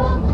Oh!